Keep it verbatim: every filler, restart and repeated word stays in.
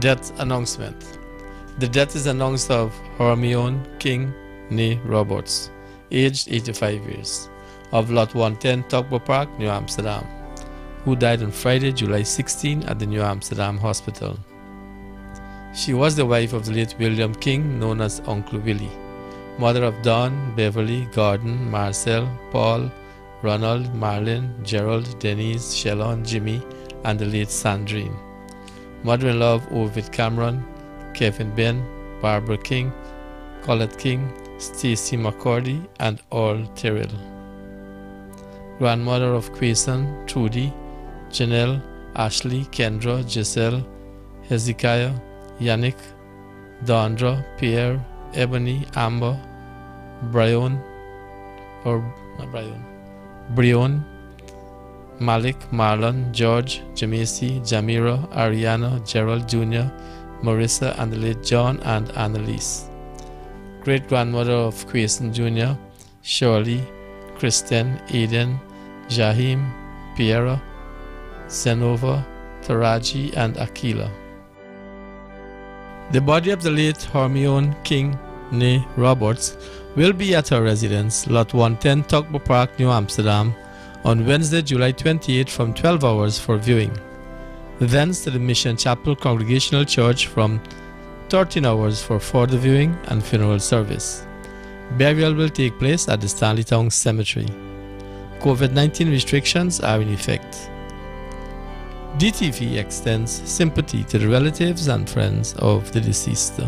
Death announcement. The death is announced of Hermione King, nee Roberts, aged eighty-five years, of Lot one ten Tokbo Park, New Amsterdam, who died on Friday, July sixteenth at the New Amsterdam Hospital. She was the wife of the late William King, known as Uncle Willie, mother of Don, Beverly, Gordon, Marcel, Paul, Ronald, Marlon, Gerald, Denise, Shellon, Jimmy, and the late Sandrine. Mother-in-law of Ovid Cameron, Kevin Ben, Barbara King, Colette King, Stacy McCordy, and Earl Terrell. Grandmother of Quayson, Trudy, Janelle, Ashley, Kendra, Giselle, Hezekiah, Yannick, Dondra, Pierre, Ebony, Amber, Brion, or not Brion, Brion, Malik, Marlon, George, Jamesi, Jamira, Ariana, Gerald Junior, Marissa, and the late John and Annalise. Great-grandmother of Quayson Junior, Shirley, Kristen, Aiden, Jahim, Piera, Zenova, Taraji, and Akila. The body of the late Hermione King, nee Roberts, will be at her residence, Lot one ten Tokbo Park, New Amsterdam, on Wednesday, July twenty-eighth from twelve hours for viewing. Thence to the Mission Chapel Congregational Church from thirteen hours for further viewing and funeral service. Burial will take place at the Stanleytown Cemetery. COVID nineteen restrictions are in effect. D T V extends sympathy to the relatives and friends of the deceased.